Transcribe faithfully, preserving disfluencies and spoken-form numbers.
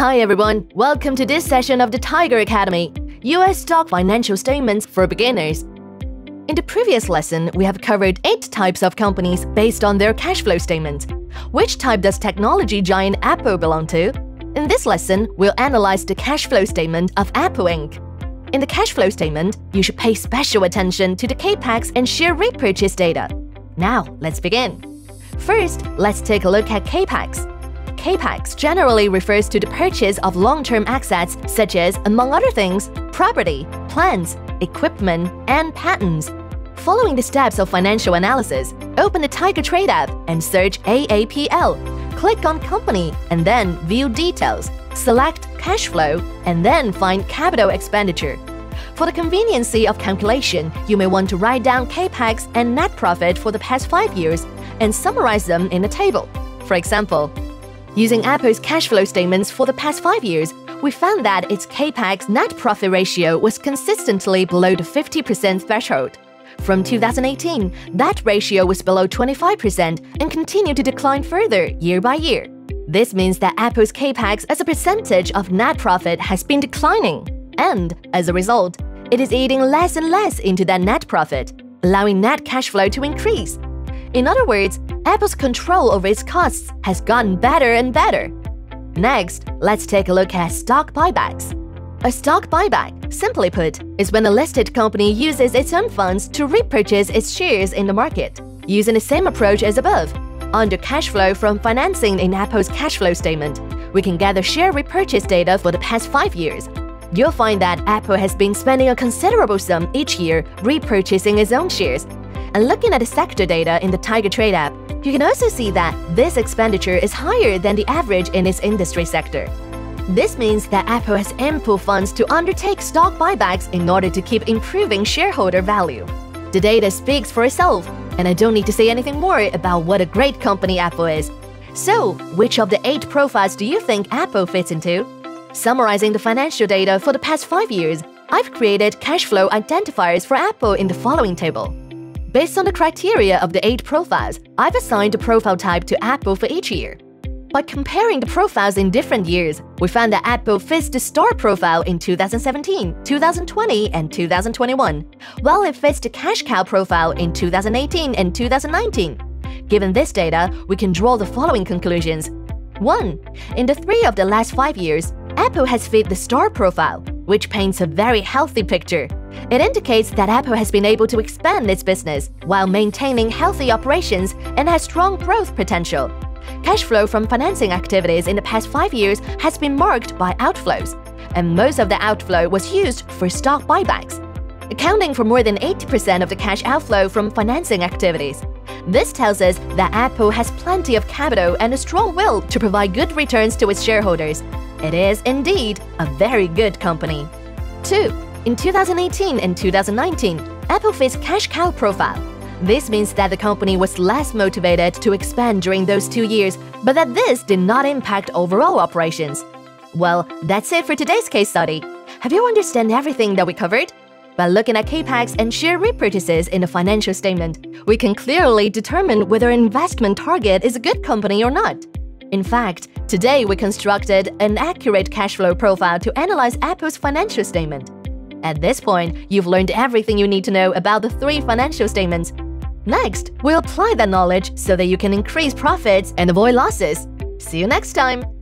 Hi everyone, welcome to this session of the Tiger Academy, U S Stock Financial Statements for Beginners. In the previous lesson, we have covered eight types of companies based on their cash flow statement. Which type does technology giant Apple belong to? In this lesson, we'll analyze the cash flow statement of Apple Incorporated. In the cash flow statement, you should pay special attention to the CapEx and share repurchase data. Now, let's begin. First, let's take a look at CapEx. CapEx generally refers to the purchase of long-term assets such as, among other things, property, plants, equipment, and patents. Following the steps of financial analysis, open the Tiger Trade app and search A A P L. Click on Company and then View Details. Select Cash Flow and then find Capital Expenditure. For the conveniency of calculation, you may want to write down CapEx and net profit for the past five years and summarize them in a table. For example, using Apple's cash flow statements for the past five years, we found that its CapEx net profit ratio was consistently below the fifty percent threshold. From two thousand eighteen, that ratio was below twenty-five percent and continued to decline further year by year. This means that Apple's CapEx as a percentage of net profit has been declining, and as a result, it is eating less and less into that net profit, allowing net cash flow to increase. In other words, Apple's control over its costs has gotten better and better. Next, let's take a look at stock buybacks. A stock buyback, simply put, is when a listed company uses its own funds to repurchase its shares in the market, using the same approach as above. Under cash flow from financing in Apple's cash flow statement, we can gather share repurchase data for the past five years. You'll find that Apple has been spending a considerable sum each year repurchasing its own shares. And looking at the sector data in the Tiger Trade app, you can also see that this expenditure is higher than the average in its industry sector. This means that Apple has ample funds to undertake stock buybacks in order to keep improving shareholder value. The data speaks for itself, and I don't need to say anything more about what a great company Apple is. So, which of the eight profiles do you think Apple fits into? Summarizing the financial data for the past five years, I've created cash flow identifiers for Apple in the following table. Based on the criteria of the eight profiles, I've assigned a profile type to Apple for each year. By comparing the profiles in different years, we found that Apple fits the star profile in two thousand seventeen, two thousand twenty, and two thousand twenty-one, while it fits the cash cow profile in two thousand eighteen and two thousand nineteen. Given this data, we can draw the following conclusions. one. In the three of the last five years, Apple has fit the star profile, which paints a very healthy picture. It indicates that Apple has been able to expand its business while maintaining healthy operations and has strong growth potential. Cash flow from financing activities in the past five years has been marked by outflows, and most of the outflow was used for stock buybacks, accounting for more than eighty percent of the cash outflow from financing activities. This tells us that Apple has plenty of capital and a strong will to provide good returns to its shareholders. It is indeed a very good company. two. In two thousand eighteen and two thousand nineteen, Apple fits cash cow profile. This means that the company was less motivated to expand during those two years, but that this did not impact overall operations. Well, that's it for today's case study. Have you understood everything that we covered? By looking at CapEx and share repurchases in the financial statement, we can clearly determine whether an investment target is a good company or not. In fact, today we constructed an accurate cash flow profile to analyze Apple's financial statement. At this point, you've learned everything you need to know about the three financial statements. Next, we'll apply that knowledge so that you can increase profits and avoid losses. See you next time!